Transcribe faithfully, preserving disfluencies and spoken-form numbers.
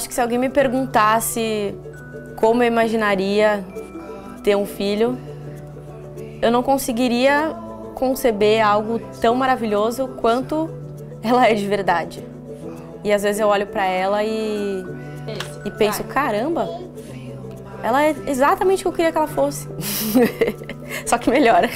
acho que se alguém me perguntasse como eu imaginaria ter um filho, eu não conseguiria conceber algo tão maravilhoso quanto ela é de verdade. E às vezes eu olho pra ela e, e penso, caramba, ela é exatamente o que eu queria que ela fosse. Só que melhora.